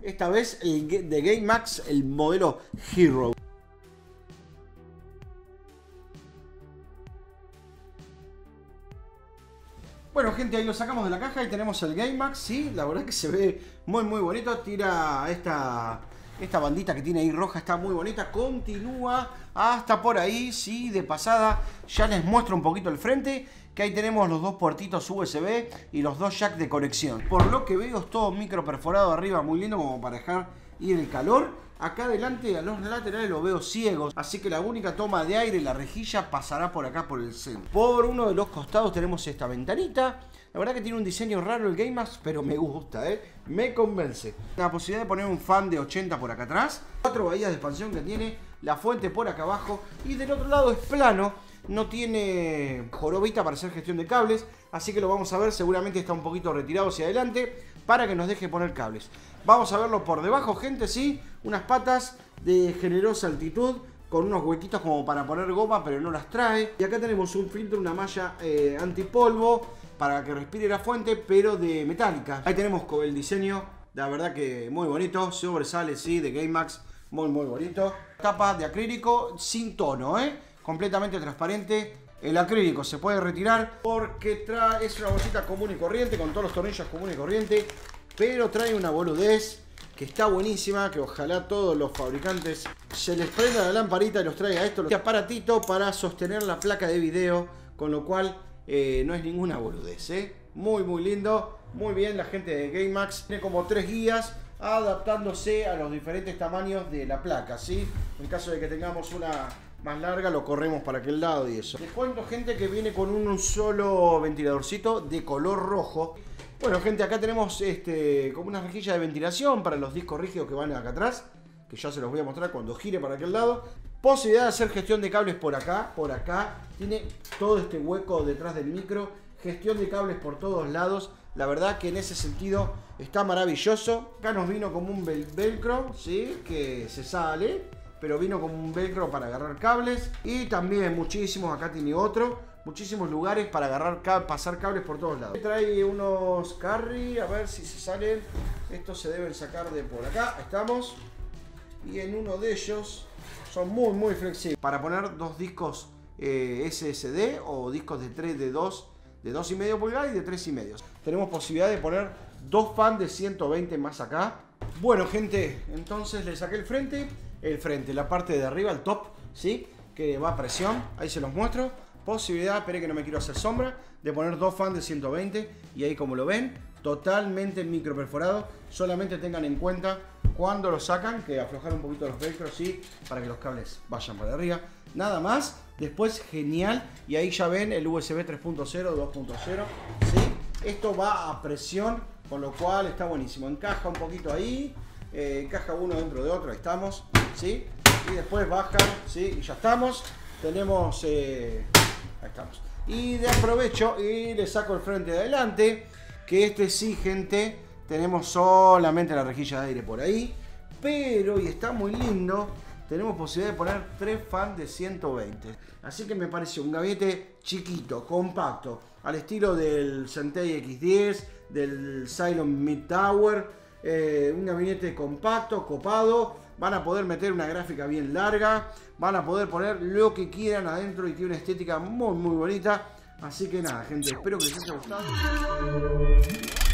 Esta vez el de GameMax, el modelo Hero. Bueno, gente, ahí lo sacamos de la caja y tenemos el GameMax. Sí, la verdad que se ve muy bonito. Tira esta bandita que tiene ahí roja, está muy bonita. Continúa hasta por ahí, sí, de pasada. Ya les muestro un poquito el frente, que ahí tenemos los dos puertitos USB y los dos jacks de conexión. Por lo que veo es todo micro perforado arriba, muy lindo como para dejar ir el calor. Acá adelante a los laterales lo veo ciegos, así que la única toma de aire, la rejilla, pasará por acá por el centro. Por uno de los costados tenemos esta ventanita. La verdad que tiene un diseño raro el GameMax, pero me gusta, me convence. La posibilidad de poner un fan de 80 por acá atrás, 4 bahías de expansión que tiene, la fuente por acá abajo, y del otro lado es plano. No tiene jorobita para hacer gestión de cables, así que lo vamos a ver. Seguramente está un poquito retirado hacia adelante para que nos deje poner cables. Vamos a verlo por debajo, gente, sí. Unas patas de generosa altitud con unos huequitos como para poner goma, pero no las trae. Y acá tenemos un filtro, una malla antipolvo para que respire la fuente, pero de metálica. Ahí tenemos el diseño, la verdad que muy bonito. Sobresale, sí, de GameMax, muy bonito. Tapa de acrílico sin tono, completamente transparente. El acrílico se puede retirar porque trae, es una bolsita común y corriente con todos los tornillos común y corriente, pero trae una boludez que está buenísima, que ojalá todos los fabricantes se les prenda la lamparita y los traiga esto, este aparatito para sostener la placa de video, con lo cual no es ninguna boludez, muy lindo. Muy bien, la gente de GameMax tiene como 3 guías adaptándose a los diferentes tamaños de la placa, ¿sí? En caso de que tengamos una más larga, lo corremos para aquel lado y eso. Les cuento, gente, que viene con un solo ventiladorcito de color rojo. Bueno, gente, acá tenemos como una rejilla de ventilación para los discos rígidos que van acá atrás, que ya se los voy a mostrar cuando gire para aquel lado. Posibilidad de hacer gestión de cables por acá, Tiene todo este hueco detrás del micro. Gestión de cables por todos lados. La verdad que en ese sentido está maravilloso. Acá nos vino como un velcro, ¿sí? Que se sale, pero vino como un velcro para agarrar cables. Y también muchísimos, acá tiene otro, muchísimos lugares para agarrar, pasar cables por todos lados. Trae unos carry, a ver si se salen. Estos se deben sacar de por acá, estamos. Y en uno de ellos son muy flexibles, para poner dos discos SSD o discos de 3, de 2, de 2,5 pulgadas y de 3,5. Tenemos posibilidad de poner dos fans de 120 más acá. Bueno, gente, entonces le saqué el frente. La parte de arriba, el top, ¿sí? Que va a presión, ahí se los muestro. Posibilidad, esperé que no me quiero hacer sombra, de poner dos fans de 120. Y ahí, como lo ven, totalmente micro perforado. Solamente tengan en cuenta cuando lo sacan, que aflojar un poquito los velcros, ¿sí? Para que los cables vayan para arriba. Nada más, después genial. Y ahí ya ven el USB 3.0, 2.0, ¿sí? Esto va a presión, con lo cual está buenísimo. Encaja un poquito ahí, encaja uno dentro de otro, ahí estamos, ¿sí? Y después bajan, ¿sí? Y ya estamos. Tenemos, ahí estamos. Y de aprovecho y le saco el frente de adelante, que sí, gente, tenemos solamente la rejilla de aire por ahí, pero, y está muy lindo, tenemos posibilidad de poner 3 fans de 120. Así que me parece un gabinete chiquito, compacto, al estilo del Sentei X10, del Cylon Midtower. Un gabinete compacto, copado. Van a poder meter una gráfica bien larga, van a poder poner lo que quieran adentro y tiene una estética muy bonita. Así que nada, gente, espero que les haya gustado.